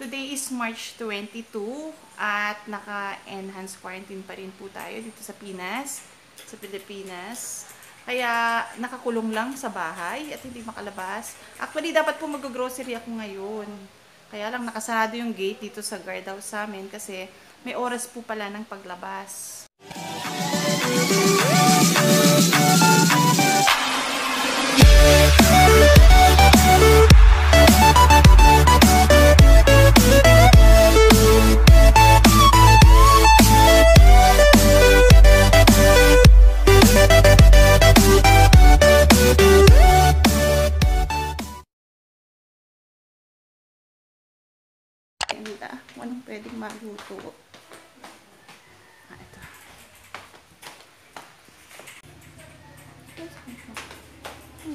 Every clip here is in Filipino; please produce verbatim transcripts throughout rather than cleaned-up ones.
Today is March twenty-two at naka-enhanced quarantine pa rin po tayo dito sa Pinas, sa Pilipinas. Kaya nakakulong lang sa bahay at hindi makalabas. Actually, dapat po mag-grocery ako ngayon. Kaya lang nakasarado yung gate dito sa guardhouse sa amin kasi may oras po pala ng paglabas. Nila. Walang pwedeng maluto. Ah, ito. Ang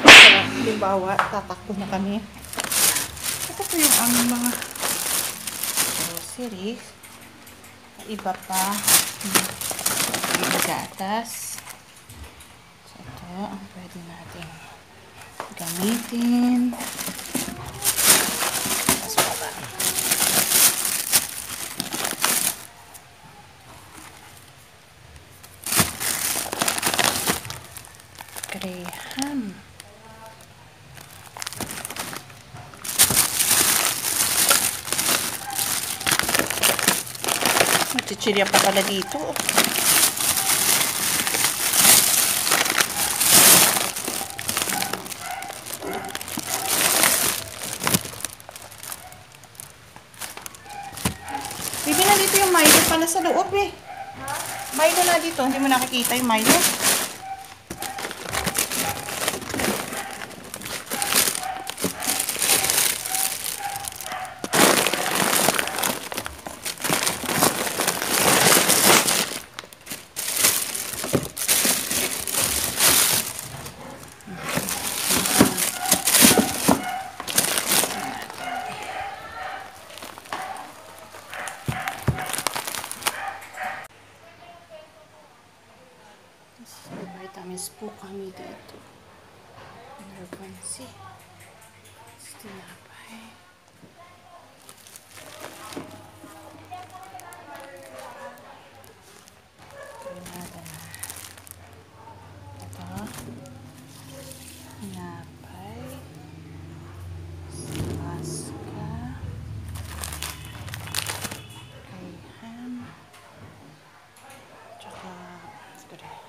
Para halimbawa, tatakbo na kami. Ito po yung ang mga groceries. Iba pa. Yung gatas. So ito, ang pwede natin gamitin. Graham. Magchichirya pa pala dito. Bibi, na dito yung Milo pala sa loob eh. Milo na dito. Hindi mo nakikita yung Milo. Vitamins po kami dito. Nervancy. Tinapay. Pinada na. Ito. Tinapay. Sabaska. Kayhan. Tsaka. Let's go there.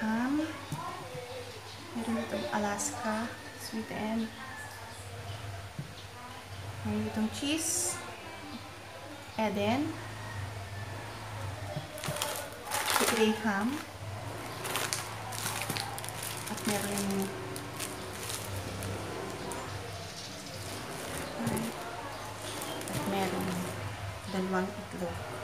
ham. Meron itong Alaska. Sweet and... Mayroon itong cheese. Eden. Grey ham. At meron yung... At meron dalawang itlog.